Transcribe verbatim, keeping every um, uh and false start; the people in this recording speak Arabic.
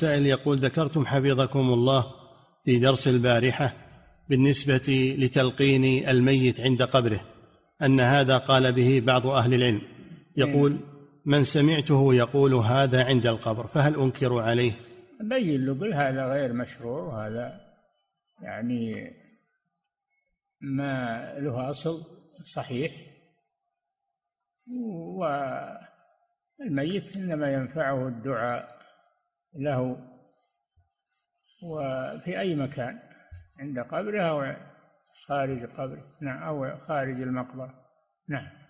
سائل يقول: ذكرتم حفظكم الله في درس البارحة بالنسبة لتلقين الميت عند قبره أن هذا قال به بعض أهل العلم، يقول: من سمعته يقول هذا عند القبر، فهل أنكر عليه؟ بين له قل هذا غير مشروع، وهذا يعني ما له أصل صحيح، والميت إنما ينفعه الدعاء له، وفي أي مكان، عند قبره أو خارج قبره، نعم، أو خارج المقبرة، نعم.